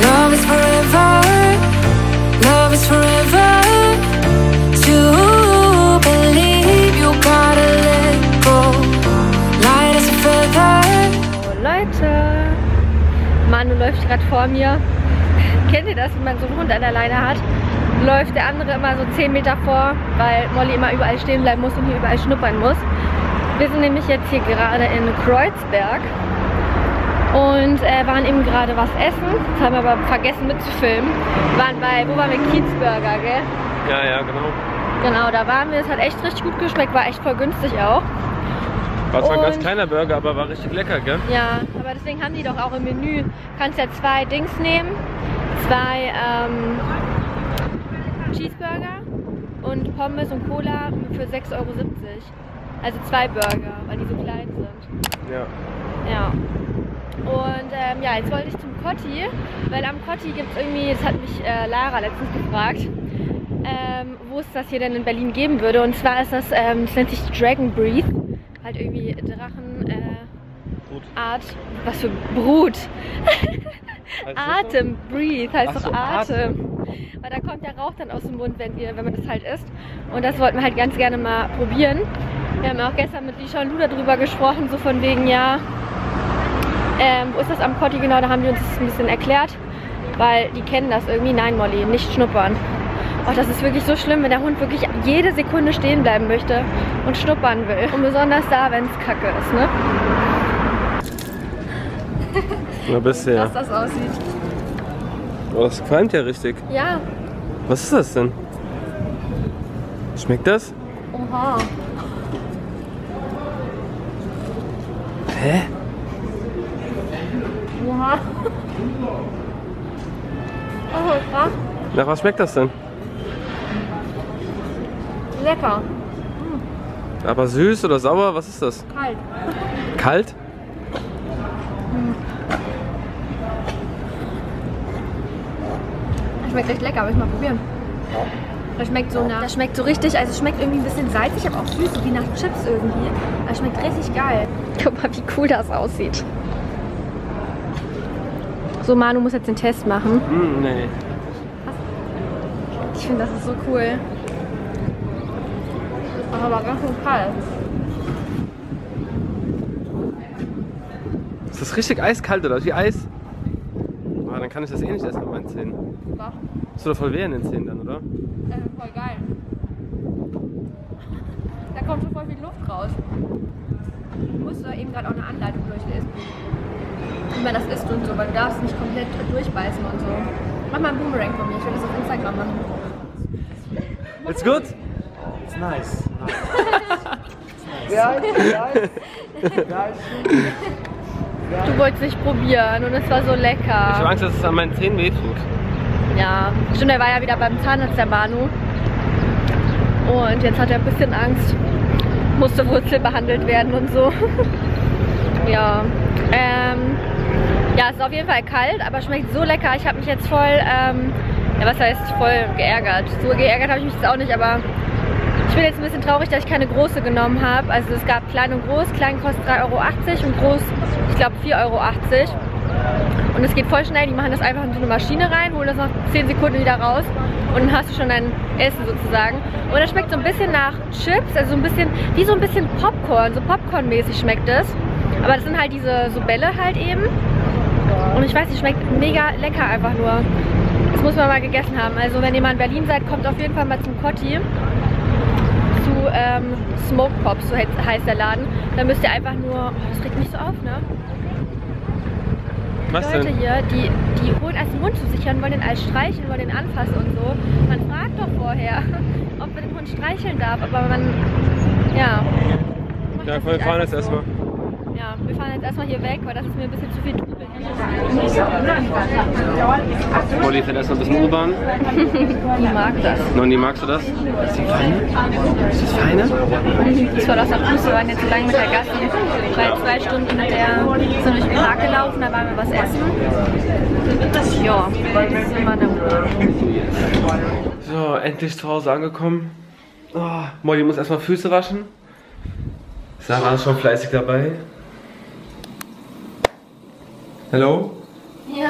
Love is forever. Love is forever. To believe you gotta let go. Light as a feather. Oh Leute, Manu läuft gerade vor mir. Kennt ihr das, wenn man so einen Hund an der Leine hat? Läuft der andere immer so 10 Meter vor, weil Molly immer überall stehen bleiben muss und hier überall schnuppern muss. Wir sind nämlich jetzt hier gerade in Kreuzberg und waren eben gerade was essen. Das haben wir aber vergessen mitzufilmen. Wo waren wir? Kiezburger, gell? Ja, ja, genau. Genau, da waren wir. Es hat echt richtig gut geschmeckt, war echt voll günstig auch. War zwar ein ganz kleiner Burger, aber war richtig lecker, gell? Ja, aber deswegen haben die doch auch im Menü. Du kannst ja 2 Dings nehmen, 2 Cheeseburger und Pommes und Cola für 6,70 Euro. Also 2 Burger, weil die so klein sind. Ja. Ja. Und ja, jetzt wollte ich zum Kotti, weil am Kotti gibt es irgendwie, das hat mich Lara letztens gefragt, wo es das hier denn in Berlin geben würde. Und zwar ist das nennt sich Dragon Breathe. Halt irgendwie Drachen, Art, was für Brut. Atem, Breathe, heißt doch Atem. Weil da kommt der Rauch dann aus dem Mund, wenn man das halt isst. Und das wollten wir halt ganz gerne mal probieren. Wir haben auch gestern mit Lisha und Lou darüber gesprochen, so von wegen, ja, wo ist das am Kotti genau, da haben die uns das ein bisschen erklärt. Weil die kennen das irgendwie. Nein, Molly, nicht schnuppern. Oh, das ist wirklich so schlimm, wenn der Hund wirklich jede Sekunde stehen bleiben möchte und schnuppern will. Und besonders da, wenn es kacke ist, ne? Na, bisher. Dass das aussieht. Oh, das qualmt ja richtig. Ja. Was ist das denn? Schmeckt das? Oha. Hä? Oha. Oh, krass. Nach was schmeckt das denn? Lecker. Hm. Aber süß oder sauer? Was ist das? Kalt. Kalt? Hm. Schmeckt echt lecker, will ich mal probieren. Das schmeckt so nach. Das schmeckt so richtig, also es schmeckt irgendwie ein bisschen salzig, aber auch süß, so wie nach Chips irgendwie. Das schmeckt richtig geil. Guck mal, wie cool das aussieht. So, Manu muss jetzt den Test machen. Mm, nee. Was? Ich finde, das ist so cool. Aber ganz schön kalt. Ist das richtig eiskalt oder wie Eis? Ah, dann kann ich das eh nicht essen mit meinen Zähnen. Doch. Hast du doch voll weh in den Zähnen dann, oder? Voll geil. Da kommt schon voll viel Luft raus. Du musst doch eben gerade auch eine Anleitung durchlesen. Wie man das isst und so, weil du darfst nicht komplett durchbeißen und so. Mach mal einen Boomerang von mir, ich will das auf Instagram machen. It's good? It's nice. Du wolltest nicht probieren und es war so lecker. Ich habe Angst, dass es an meinen Zähnen wehtut. Ja, stimmt, er war ja wieder beim Zahnarzt, der Manu. Und jetzt hat er ein bisschen Angst. Musste Wurzel behandelt werden und so. Ja. Ja, es ist auf jeden Fall kalt, aber schmeckt so lecker. Ich habe mich jetzt voll, ja, was heißt voll geärgert. So geärgert habe ich mich jetzt auch nicht, aber ich bin jetzt ein bisschen traurig, dass ich keine große genommen habe. Also es gab klein und groß. Klein kostet 3,80 € und groß, ich glaube, 4,80 €. Und es geht voll schnell. Die machen das einfach in so eine Maschine rein, holen das nach 10 Sekunden wieder raus und dann hast du schon dein Essen sozusagen. Und das schmeckt so ein bisschen nach Chips, also so ein bisschen, wie so ein bisschen Popcorn, so Popcorn-mäßig schmeckt es. Aber das sind halt diese so Bälle halt eben. Und ich weiß, die schmeckt mega lecker einfach nur. Das muss man mal gegessen haben. Also wenn ihr mal in Berlin seid, kommt auf jeden Fall mal zum Kotti. Smoke Pop, so heißt der Laden. Da müsst ihr einfach nur... Oh, das regt mich so auf, ne? Was Leute denn? Hier, die holen erst den Hund zu sich und wollen den als streicheln, wollen den anfassen und so. Man fragt doch vorher, ob man den Hund streicheln darf, aber man... Ja. Ja, wir fahren jetzt erstmal. Ja, wir fahren jetzt erstmal hier weg, weil das ist mir ein bisschen zu viel Trubel. Polly fährt erstmal ein bisschen U-Bahn. Die mag das. Noni, magst du das? Ist die feine? Ist das feine? Das war das am Fuß, wir waren jetzt so lange mit der Gassi. Weil 2 Stunden mit der sind durch den Park gelaufen, da waren wir was essen. Ja, das ist immer eine Ruhe. So, endlich zu Hause angekommen. Oh, Molly muss erstmal Füße waschen. Sarah ist schon fleißig dabei. Hallo? Ja.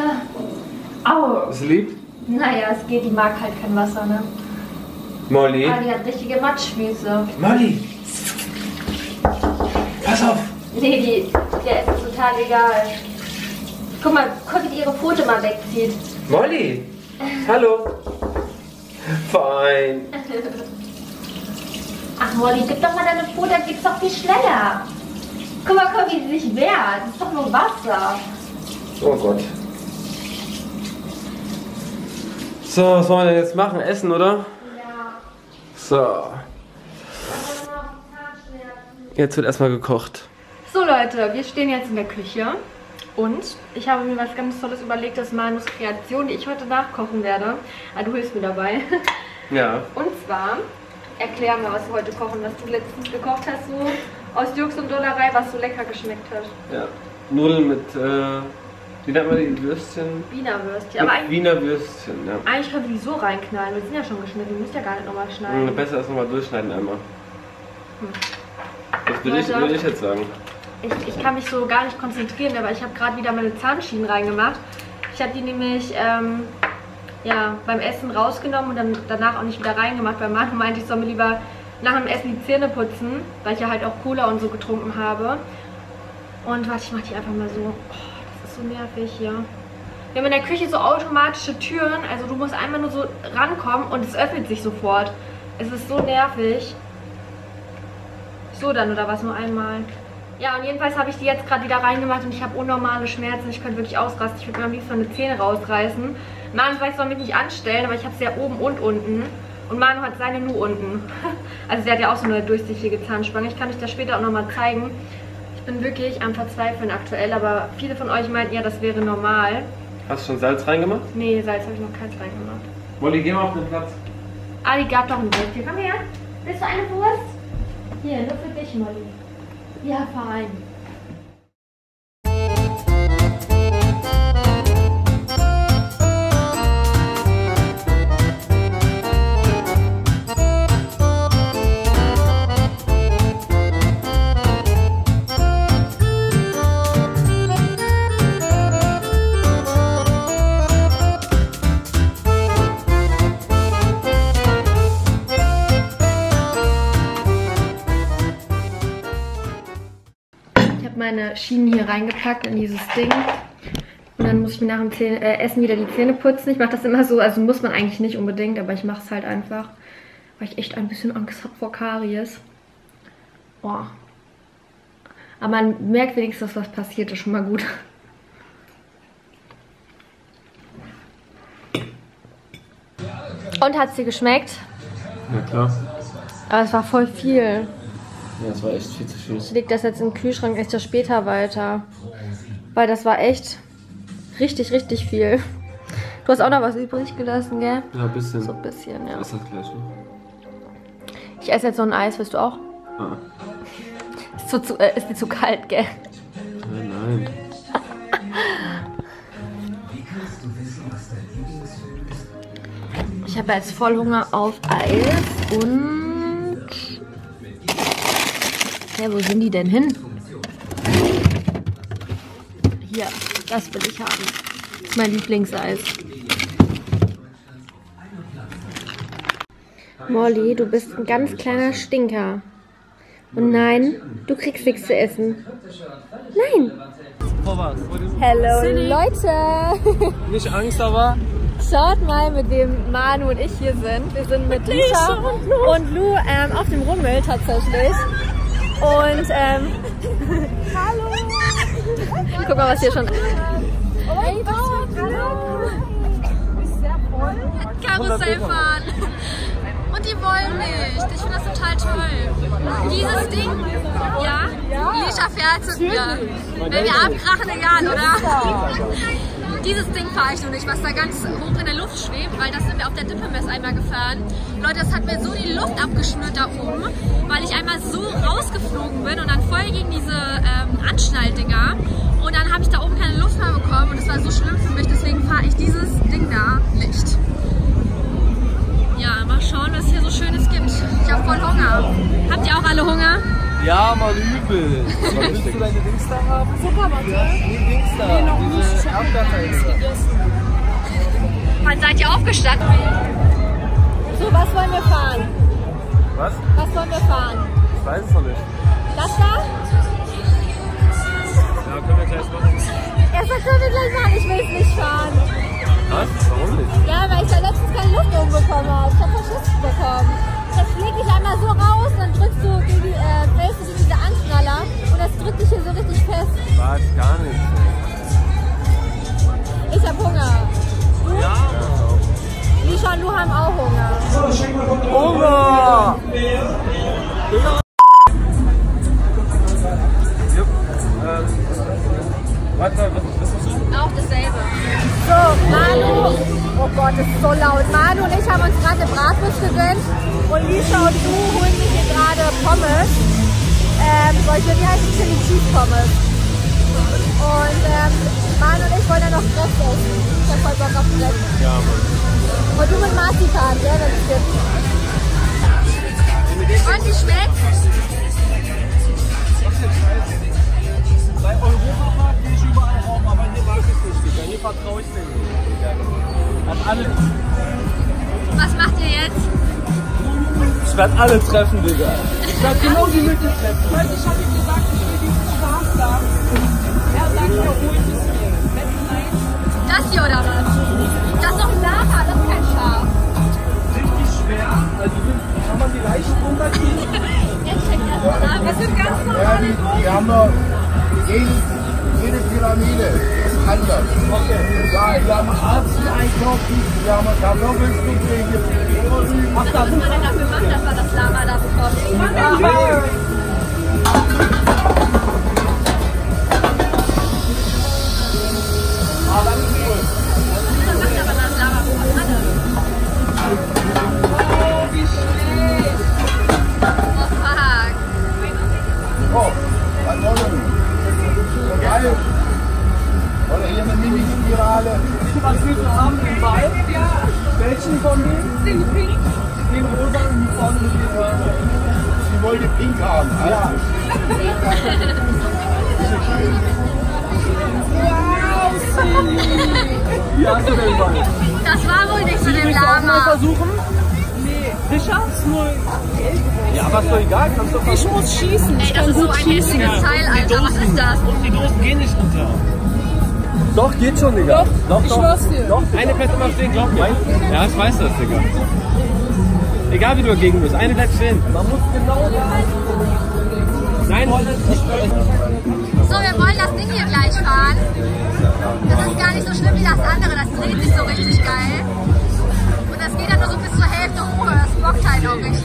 Au! Ist sie lieb? Naja, es geht, die mag halt kein Wasser, ne? Molly? Ah, die hat richtige Matschfüße. Molly! Pass auf! Nee, der ist total egal. Guck mal, Kotti ihre Pfote mal wegzieht. Molly! Hallo! Fein! Ach Molly, gib doch mal deine Pfote, dann geht's doch viel schneller. Guck mal, wie sie sich wehrt. Das ist doch nur Wasser. Oh Gott. So, was wollen wir denn jetzt machen? Essen, oder? Ja. So. Jetzt wird erstmal gekocht. So Leute, wir stehen jetzt in der Küche. Und ich habe mir was ganz Tolles überlegt, das ist Manus Kreation, die ich heute nachkochen werde. Ah, du hilfst mir dabei. Ja. Und zwar erklären wir, was wir heute kochen, was du letztens gekocht hast, so aus Jux und Dollerei, was so lecker geschmeckt hat. Ja, Nudeln mit, wie nennt man die Würstchen? Wiener Würstchen. Aber eigentlich, Wiener Würstchen, ja. Eigentlich können wir die so reinknallen, wir sind ja schon geschnitten, wir müssen ja gar nicht nochmal schneiden. Ja, besser ist nochmal durchschneiden einmal. Das würde ich jetzt sagen. Ich kann mich so gar nicht konzentrieren, aber ich habe gerade wieder meine Zahnschienen reingemacht. Ich habe die nämlich ja, beim Essen rausgenommen und dann danach auch nicht wieder reingemacht, weil Manu meinte, ich soll mir lieber nach dem Essen die Zähne putzen, weil ich ja halt auch Cola und so getrunken habe. Und warte, ich mache die einfach mal so. Oh, das ist so nervig hier. Wir haben in der Küche so automatische Türen, also du musst einmal nur so rankommen und es öffnet sich sofort. Es ist so nervig. So dann, oder was? Nur einmal? Ja, und jedenfalls habe ich die jetzt gerade wieder reingemacht und ich habe unnormale Schmerzen. Ich könnte wirklich ausrasten. Ich würde mir am liebsten meine Zähne rausreißen. Manu weiß, soll mich nicht anstellen, aber ich habe sie ja oben und unten. Und Manu hat seine nur unten. Also sie hat ja auch so eine durchsichtige Zahnspange. Ich kann euch das später auch nochmal zeigen. Ich bin wirklich am Verzweifeln aktuell, aber viele von euch meinten ja, das wäre normal. Hast du schon Salz reingemacht? Nee, Salz habe ich noch keins reingemacht. Molly, geh mal auf den Platz. Ah, die gab doch ein Wurst. Hier, komm her. Willst du eine Wurst? Hier, nur für dich, Molly. Ja, fein. Meine Schienen hier reingepackt in dieses Ding und dann muss ich mir nach dem Essen wieder die Zähne putzen. Ich mache das immer so, also muss man eigentlich nicht unbedingt, aber ich mache es halt einfach, weil ich echt ein bisschen Angst habe vor Karies. Oh. Aber man merkt wenigstens, dass was passiert, ist schon mal gut. Und hat es dir geschmeckt? Ja klar. Aber es war voll viel. Ja, das war echt viel zu viel. Ich leg das jetzt im Kühlschrank, esse das später weiter. Weil das war echt richtig, richtig viel. Du hast auch noch was übrig gelassen, gell? Ja, ein bisschen. So ein bisschen, ja. Ist das Gleiche. Ich esse jetzt so ein Eis, willst du auch? Ah. Ist dir zu kalt, gell? Nein, nein. Ich habe jetzt voll Hunger auf Eis und... Ja, wo sind die denn hin? Hier, das will ich haben. Das ist mein Lieblingseis. Molly, du bist ein ganz kleiner Stinker. Und nein, du kriegst nichts zu essen. Nein! Hello Leute! Nicht Angst, aber... Schaut mal, mit wem Manu und ich hier sind. Wir sind mit Lisha und Lou auf dem Rummel tatsächlich. Und hallo! Guck mal, was hier schon. Oh mein Gott! Hallo! Ist sehr voll. Karussell fahren! Und die wollen nicht. Ich finde das total toll. Dieses Ding, ja? Lisha fährt zu mir. Wenn wir abkrachen, egal, oder? Dieses Ding fahre ich noch nicht, was da ganz hoch in der Luft schwebt, weil das sind wir auf der Dippemesse einmal gefahren. Leute, das hat mir so die Luft abgeschnürt da oben, weil ich einmal so rausgeflogen bin und dann voll gegen diese Anschnalldinger. Und dann habe ich da oben keine Luft mehr bekommen und es war so schlimm für mich, deswegen fahre ich dieses Ding da nicht. Ja, mal schauen, was es hier so Schönes gibt. Ich habe voll Hunger. Habt ihr auch alle Hunger? Ja, mal übel. Willst du deine Dings da haben? Zuckerwatte? Nee, Dings da. Nee, noch nicht. Ich habe gar keins gegessen. jetzt seid ihr aufgestanden. So, was wollen wir fahren? Was? Was wollen wir fahren? Ich weiß es noch nicht. Das da? Ja, können wir gleich machen. Erstmal können wir gleich machen, ich will es nicht fahren. Was? Warum nicht? Ja, weil ich ja letztens keine Luft umbekommen habe. Ich habe Verschluss bekommen. Jetzt leg ich einmal so raus, dann drückst du gegen die, drehst du gegen diese Anschnaller und das drückt dich hier so richtig fest. Was? Gar nicht. Ich hab Hunger. Du? Ja. Lisha und Lou haben auch Hunger. Hunger! Warte, was ist das? Auch dasselbe. So, Manu. Oh Gott, das ist so laut. Manu und ich haben uns gerade eine Bratwurst gewünscht. Und Lisha und Lou holen sich hier gerade Pommes. Solche, wie heißt die Chili Cheese Pommes? Und Manu und ich wollen dann noch Brett essen. Ich hab voll Bock auf Brett. Ja, Mann. Und du mit Marzipan, gell, wenn es gibt. Und die schmeckt? Bei Europa Park bin ich überall rauf, aber hier mag ich nicht, Digga. Hier vertraue ich mir nicht. An alle. Was macht ihr jetzt? Ich werde alle treffen, Digga. Ich werde genau die Mitte treffen. Leute, ich hab ihm gesagt, ich will diesen Spaß haben. Das hier oder was? Das ist doch ein Lama, das ist kein Schaf. Richtig schwer. Also kann man die Leichen runterziehen? Jetzt check das mal an. Das sind ganz normale Drogen. Wir haben noch jede Pyramide. Das ist anders. Okay. Ja, wir haben Arzen einkaufen, wir haben Kartoffeln zu kriegen. Was muss man denn dafür machen, dass man das Lama da bekommt? Das war wohl nicht so dem Lama. Versuchen? Nee. Sicher? Ist nur. Ja, aber ist doch egal. Kannst du versuchen. Ich muss schießen. Ey, das ist so ein riesiges Teil, Alter. Was ist das? Und die Dosen gehen nicht runter. Doch, geht schon, Digga. Doch, ich schwör's dir. Doch, eine bleibt immer stehen, glaub mir. Ja, ich weiß das, Digga. Egal wie du dagegen bist, eine bleibt stehen. Man muss genau. Nein, so, wir wollen das Ding hier gleich fahren. Das ist gar nicht so schlimm wie das andere. Das dreht sich so richtig geil. Und das geht dann nur so bis zur Hälfte hoch. Das bockt halt auch richtig.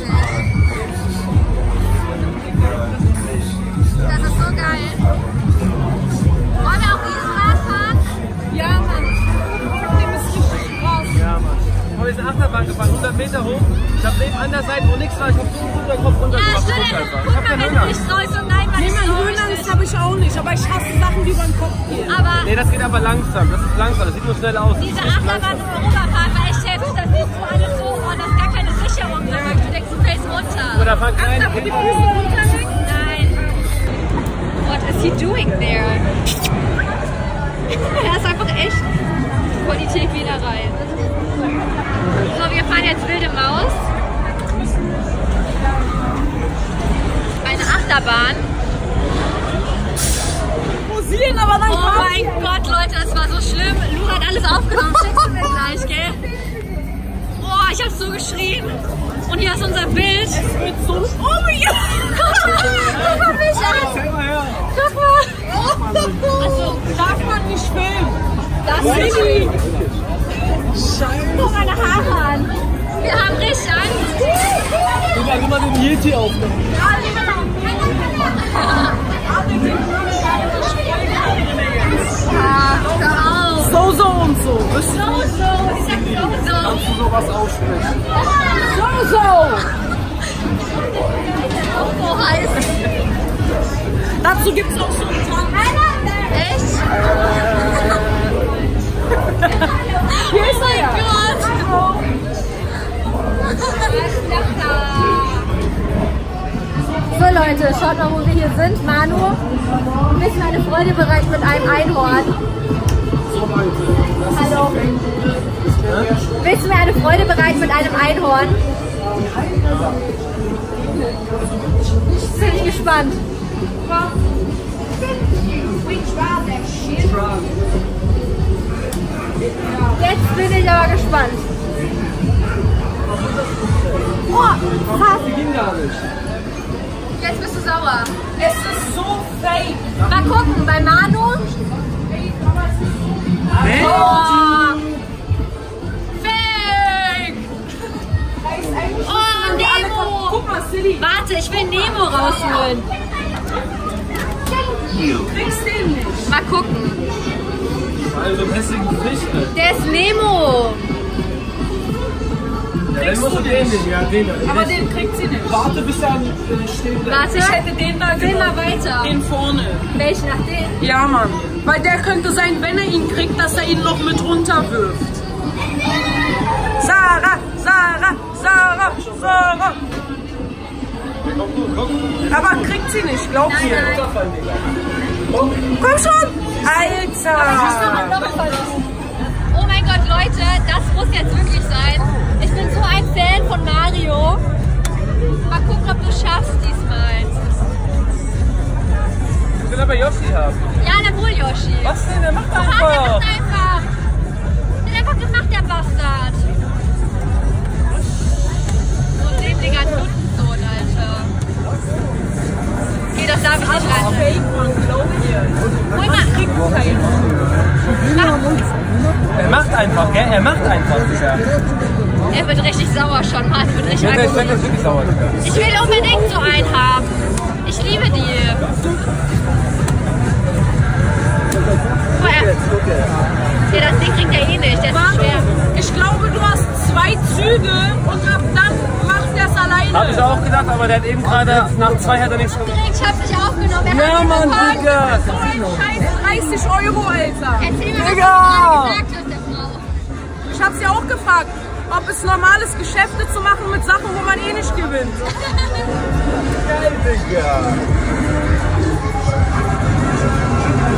Das ist so geil. Wollen wir auch dieses Rad fahren? Ja, Mann. Dem ist richtig groß. Ja, Mann. Ich habe jetzt eine Achterbahn gefahren, 100 Meter hoch. Ich habe neben an der Seite, wo nichts war. Ich habe so runter. Ja, guck mal, wenn du nicht sollst und nein, weil nee, man Höhenangst habe ich auch nicht, aber ich hasse Sachen, die über den Kopf gehen. Aber nee, das geht aber langsam, das ist langsam, das sieht nur schnell aus. Diese Achterbahn im Europa Park war echt heftig, das ist so alles hoch und das ist gar keine Sicherung, sondern du denkst, du fällst runter. Oder fahren kleine Kinder. Nein. What is he doing there? Er ist einfach echt Politik wieder rein. So, wir fahren jetzt wilde Maus. Eine Achterbahn. Posieren, aber dann oh mein Gott, Leute, das war so schlimm. Lou hat alles aufgenommen. Schickst du mir gleich, gell? Boah, ich hab's so geschrien. Und hier ist unser Bild. Es wird so. Oh mein Gott! Guck mal mich an! Guck mal! Also, darf man nicht filmen? Das ist nicht. Scheiße. Guck meine Haare an. Wir haben richtig Angst. Und dann kann man den Yeti aufnehmen. Ja, so, so und so. So, ich sag so, so. Kannst du sowas aussprechen? So, so. Oh, so heiß. Dazu gibt's auch so einen Song. Echt? Hier ist er ja. Oh mein Gott. So Leute, schaut mal, wo wir hier sind. Manu, ein bisschen eine Freude bereit mit einem Einhorn. So Leute, das ist hallo. Freude bereit mit einem Einhorn. Bin ich gespannt. Jetzt bin ich aber gespannt. Oh, krass. Jetzt bist du sauer. Es ist so fake. Mal gucken, bei Manu. Oh. Fake. Oh, Nemo. Guck mal, Silly. Warte, ich will Nemo rausholen. Kriegst den nicht. Mal gucken. Der ist Nemo. Ja, den musst du den, ja, den. Aber den kriegt sie nicht. Warte, bis er steht. Warte, ich hätte den da den mal weiter. Den vorne. Welchen? Nach den? Ja, Mann. Weil der könnte sein, wenn er ihn kriegt, dass er ihn noch mit runterwirft. Sarah, Sarah, Sarah, Sarah. Aber kriegt sie nicht, glaub mir. Komm schon! Alter! Oh mein Gott, Leute, das muss jetzt wirklich sein. Ich bin so ein Fan von Mario. Mal gucken, ob du es schaffst diesmal. Ich will aber Yoshi haben. Ja, dann wohl Yoshi. Was denn? Der macht einfach. Oh, der macht einfach. Der hat einfach gemacht, der Bastard. So ein lebendiger Nuttensohn, Alter. Okay, das darf ich nicht rein. Okay, glaub mir. Hol mal. Er macht einfach, gell? Er macht einfach, sicher. Er wird richtig sauer schon, Mann. Er wird richtig sauer. Ich will unbedingt so einen haben. Ich liebe die. Ja, das Ding kriegt er eh nicht. Das ist schwer. Ich glaube, du hast 2 Züge und ab dann macht er es alleine. Hab ich auch gedacht, aber der hat eben gerade nach 2 hat er nichts gemacht. Ich hab dich aufgenommen. Er hat ja, Mann, Digga. So ein Scheiß 30 €, Alter. Erzähl mir, was du gesagt hast, der Frau. Ich hab's ja auch gefragt, ob es normal ist, Geschäfte zu machen mit Sachen, wo man eh nicht gewinnt. Geil, Digga.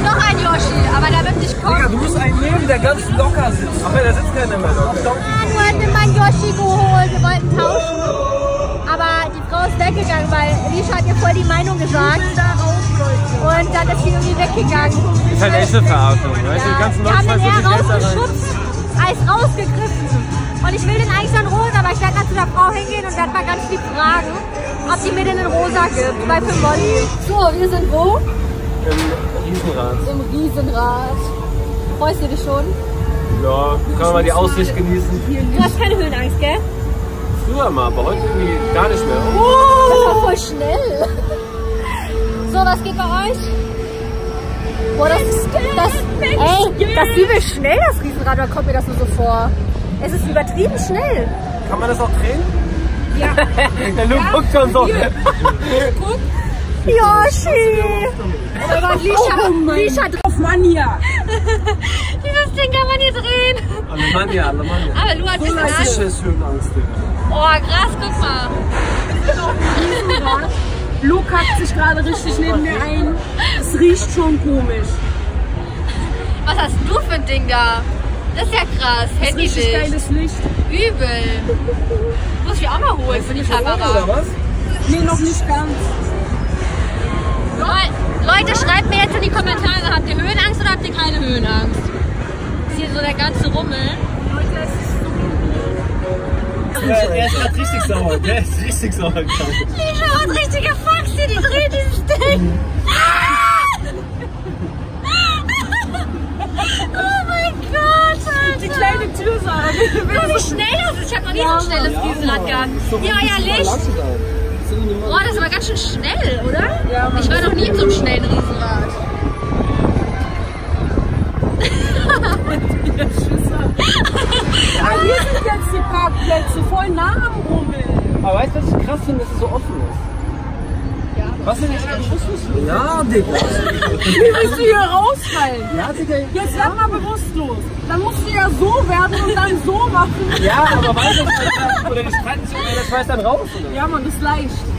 Noch ein Yoshi, aber da wird nicht kommen. Digga, du musst einen nehmen, der ganz locker sitzt. Aber der sitzt keiner mehr locker. Manu hat mir meinen Yoshi geholt. Wir wollten tauschen. Aber die Frau ist weggegangen, weil Lisha hat mir voll die Meinung gesagt. Und dann ist sie irgendwie weggegangen. Das ist halt echt eine Verarschung. Ja. Die ganzen Leute haben den eher rausgeschubst als rausgegriffen. Und ich will den eigentlich dann rosa, aber ich werde gerade zu der Frau hingehen und werde mal ganz lieb fragen, ob die mir den in rosa gibt, weil für Molly. So, wir sind wo? Im Riesenrad. Im Riesenrad. Freust du dich schon? Ja, können wir mal die Aussicht genießen. Du hast keine Höhenangst, gell? Früher mal, aber heute irgendwie gar nicht mehr. Oh. Das war voll schnell. So, was geht bei euch? Boah, das ist übel schnell, das Riesenrad, oder kommt mir das nur so vor? Es ist übertrieben schnell. Kann man das auch drehen? Ja. Der Lou guckt schon so. Guck. Yoshi. Aber Lisha drauf, Mania. Dieses Ding kann man hier drehen. Mania, Mania. Aber Lou hat schon Angst. Oh, krass, guck mal. Ich bin auf Riesenrad. Lou kackt sich gerade richtig neben mir ein. Es riecht schon komisch. Was hast du für ein Ding da? Das ist ja krass, Handylicht. Richtig geiles Licht. Übel. Muss ich auch mal holen für die Kamera. Oder was? Nee, noch nicht ganz. Leute, schreibt mir jetzt in die Kommentare, habt ihr Höhenangst oder habt ihr keine Höhenangst? Ist hier so der ganze Rummel. Leute, das ist so cool. Ja, er ist gerade richtig sauer. Der ist richtig sauer. Lisha hat richtige Faxe, die dreht dieses Ding. Die kleine Tür sagen. Wie schnell das ist. Ich habe noch nie so ein schnelles Riesenrad gehabt. Hier euer Licht. Boah, das ist aber ganz schön schnell, oder? Ja, ich war noch nie in so einem schnellen Riesenrad. Die Schüsse. Aber hier sind jetzt die Parkplätze voll nah am Rummel. Aber weißt du, was ich krass finde, dass es so offen ist? Ja, was denn jetzt an Schussmuscheln? Ja, Digga. Wie willst du hier rausfallen? Ja, Digga. Jetzt werd mal bewusstlos. Dann musst du ja so werden und dann so machen. Ja, aber weißt du, oder die streiten sich und der schmeißt dann raus. Oder? Ja, Mann, das ist leicht.